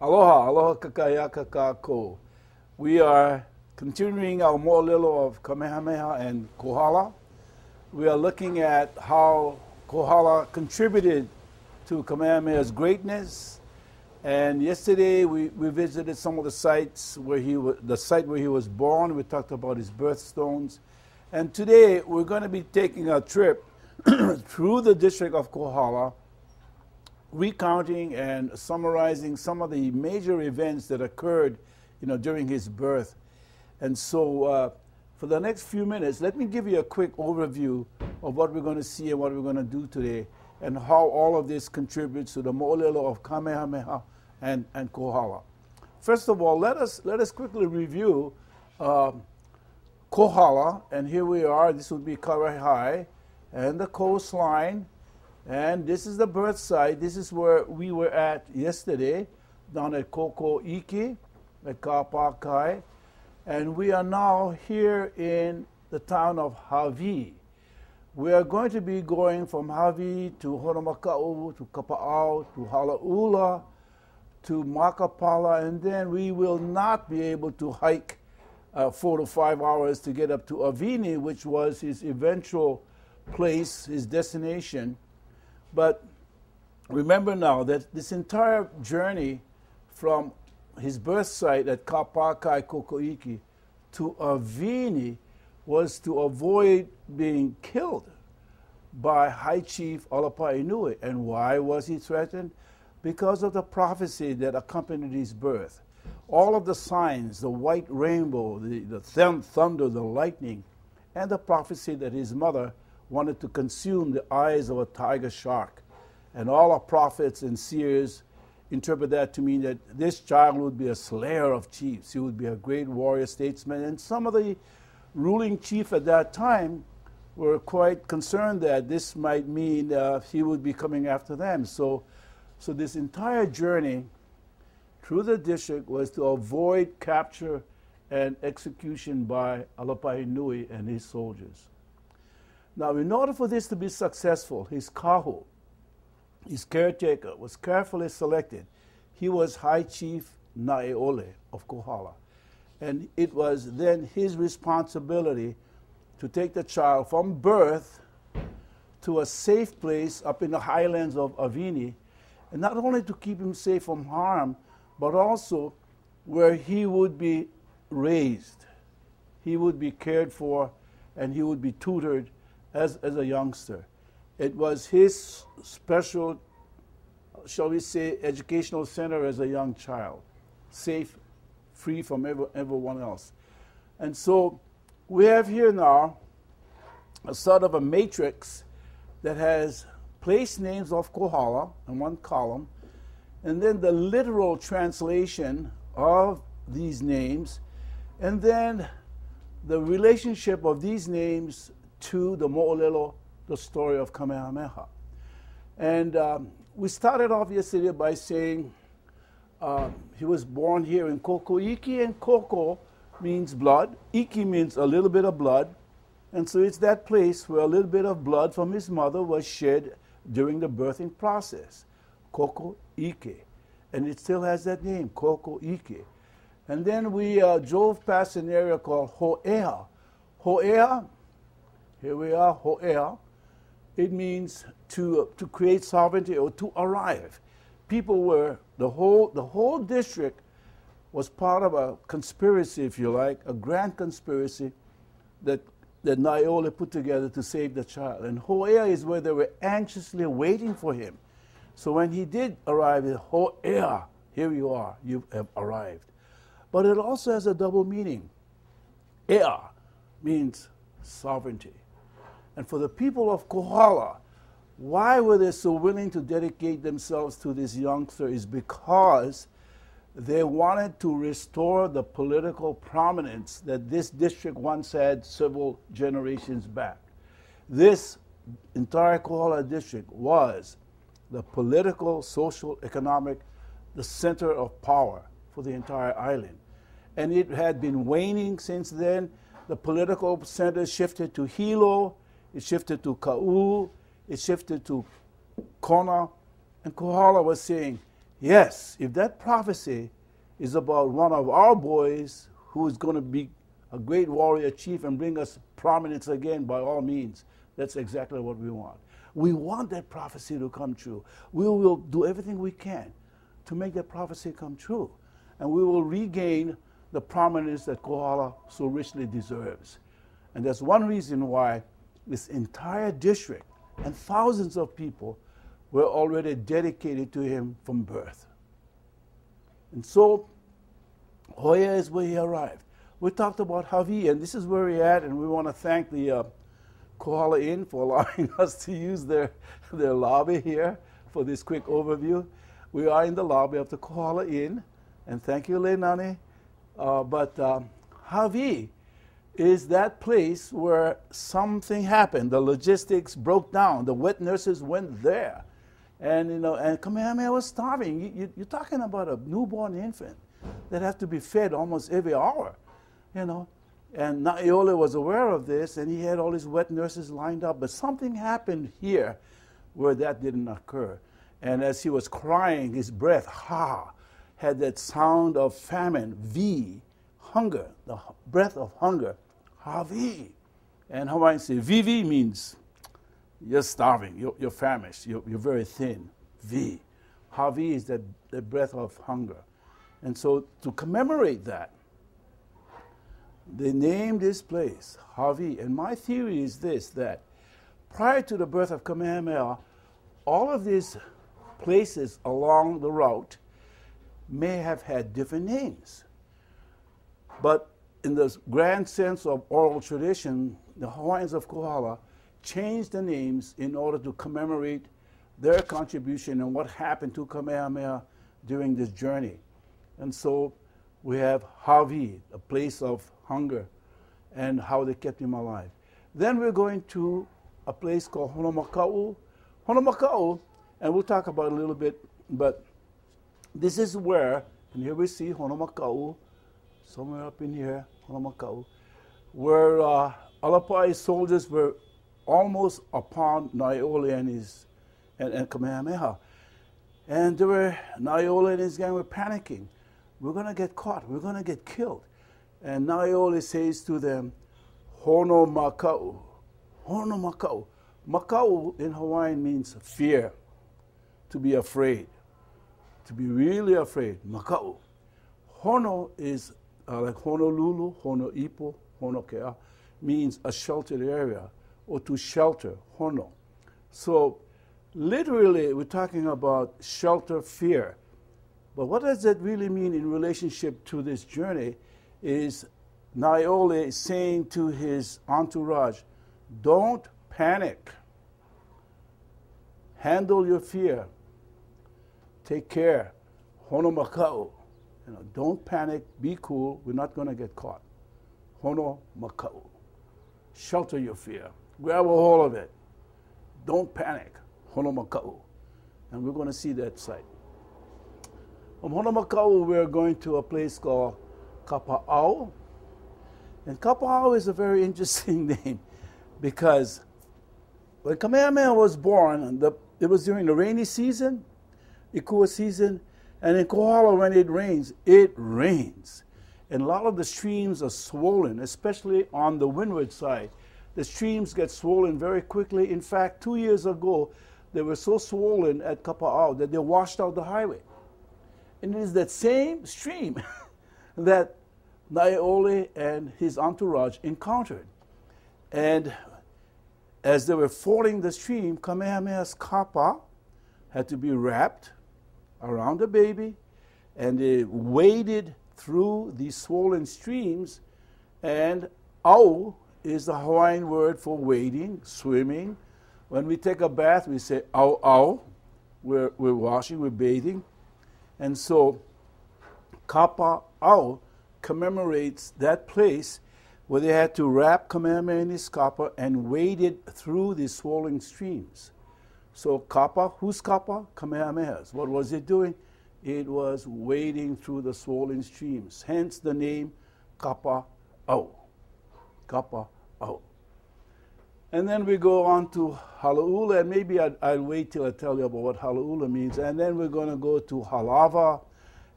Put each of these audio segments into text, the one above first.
Aloha, aloha kakayaka kako. We are continuing our mo'olelo of Kamehameha and Kohala. We are looking at how Kohala contributed to Kamehameha's greatness. And yesterday we visited some of the sites where he was born. We talked about his birthstones. And today we're going to be taking a trip through the district of Kohala, recounting and summarizing some of the major events that occurred, during his birth. And so for the next few minutes, let me give you a quick overview of what we're going to see and what we're going to do today, and how all of this contributes to the mo'olelo of Kamehameha and Kohala. First of all, let us quickly review Kohala, and here we are. This would be Kawaihae, and the coastline, and this is the birth site. This is where we were at yesterday, down at Kokoiki, at Kapakai, and we are now here in the town of Hāwī. We are going to be going from Hāwī to Honomaka'u, to Kapa'au, to Hala'ula, to Makapala, and then we will not be able to hike 4 to 5 hours to get up to Avini, which was his eventual place, his destination. But remember now that this entire journey from his birth site at Kapakai Kokoiki to Avini was to avoid being killed by High Chief Alapai Nui. And why was he threatened? Because of the prophecy that accompanied his birth. All of the signs, the white rainbow, the thunder, the lightning, and the prophecy that his mother wanted to consume the eyes of a tiger shark. And all our prophets and seers interpret that to mean that this child would be a slayer of chiefs. He would be a great warrior statesman. And some of the ruling chief at that time were quite concerned that this might mean he would be coming after them. So this entire journey through the district was to avoid capture and execution by Alapai Nui and his soldiers. Now, in order for this to be successful, his kahu, his caretaker, was carefully selected. He was High Chief Naeole of Kohala. And it was then his responsibility to take the child from birth to a safe place up in the highlands of Avini, and not only to keep him safe from harm, but also where he would be raised, he would be cared for, and he would be tutored as a youngster. It was his special, shall we say, educational center as a young child, safe, free from everyone else. And so we have here now a sort of a matrix that has place names of Kohala in one column, and then the literal translation of these names, and then the relationship of these names to the mo'olelo, the story of Kamehameha. And we started off yesterday by saying he was born here in Kokoiki, and Koko means blood. Iki means a little bit of blood. And so it's that place where a little bit of blood from his mother was shed during the birthing process, Kokoiki. And it still has that name, Kokoiki. And then we drove past an area called Ho'ea. Ho'ea, here we are, Ho'ea. It means to create sovereignty or to arrive. People were, the whole district was part of a conspiracy, if you like, a grand conspiracy that Naeole put together to save the child. And Ho'ea is where they were anxiously waiting for him. So when he did arrive, Ho'ea, here you are, you have arrived. But it also has a double meaning. Ea means sovereignty. And for the people of Kohala, why were they so willing to dedicate themselves to this youngster is because they wanted to restore the political prominence that this district once had several generations back. This entire Kohala district was the political, social, economic, the center of power for the entire island. And it had been waning since then. The political center shifted to Hilo, it shifted to Ka'u, it shifted to Kona, and Kohala was saying, Yes, if that prophecy is about one of our boys who is going to be a great warrior chief and bring us prominence again, by all means, that's exactly what we want. We want that prophecy to come true. We will do everything we can to make that prophecy come true. And we will regain the prominence that Kohala so richly deserves. And that's one reason why this entire district and thousands of people were already dedicated to him from birth. And so Ho'ea is where he arrived. We talked about Hāwī, and this is where we're at, and we want to thank the Kohala Inn for allowing us to use their lobby here for this quick overview. We are in the lobby of the Kohala Inn, and thank you, Lenani. Hāwī is that place where something happened. The logistics broke down. The wet nurses went there. And, you know, and Kamehameha was starving. You're talking about a newborn infant that has to be fed almost every hour, you know. And Naeole was aware of this, and he had all his wet nurses lined up. But something happened here where that didn't occur. And as he was crying, his breath, ha, had that sound of famine, V, hunger, the breath of hunger, Hāwī. And Hawaiian say, Vivi means you're starving, you're famished, you're very thin, V. Hāwī is the breath of hunger. And so to commemorate that, they named this place Hāwī. And my theory is this, that prior to the birth of Kamehameha, all of these places along the route may have had different names. But in the grand sense of oral tradition, the Hawaiians of Kohala changed the names in order to commemorate their contribution and what happened to Kamehameha during this journey. And so we have Hāwī, a place of hunger, and how they kept him alive. Then we're going to a place called Honomaka'u. Honomaka'u, and we'll talk about it a little bit, but this is where, and here we see Honomaka'u, somewhere up in here, Honomaka'u, where Alapai soldiers were almost upon Naeole and Kamehameha. And Naeole and his gang were panicking. We're going to get caught. We're going to get killed. And Naeole says to them, Honomaka'u. Honomaka'u. Maka'u in Hawaiian means fear, to be afraid, to be really afraid. Maka'u. Hono is like Honolulu, Honoipo, Honoke'a, means a sheltered area or to shelter, Hono. So literally, we're talking about shelter, fear. But what does that really mean in relationship to this journey is Naeole saying to his entourage, don't panic. Handle your fear. Take care. Honomaka'u. You know, don't panic. Be cool. We're not going to get caught. Honomaka'u. Shelter your fear. Grab a hold of it. Don't panic. Honomaka'u. And we're going to see that site. From Honomaka'u, we're going to a place called Kapa'au. And Kapa'au is a very interesting name because when Kamehameha was born, it was during the rainy season, Ikua season, and in Kohala when it rains. And a lot of the streams are swollen, especially on the windward side. The streams get swollen very quickly. In fact, 2 years ago, they were so swollen at Kapa'au that they washed out the highway. And it is that same stream that Naeole and his entourage encountered. And as they were fording the stream, Kamehameha's kapa had to be wrapped around the baby, and they waded through these swollen streams. And au is the Hawaiian word for wading, swimming. When we take a bath, we say au au. We're washing, we're bathing. And so Kapa'au commemorates that place where they had to wrap Kamehameha in his kapa and waded through the swollen streams. So kapa, whose kapa? Kamehameha's. What was it doing? It was wading through the swollen streams, hence the name Kapa'au. Kapa'au. And then we go on to Hala'ula, and maybe I'll wait till I tell you about what Hala'ula means. And then we're going to go to Halawa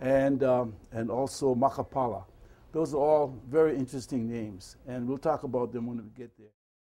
and also Makapala. Those are all very interesting names, and we'll talk about them when we get there.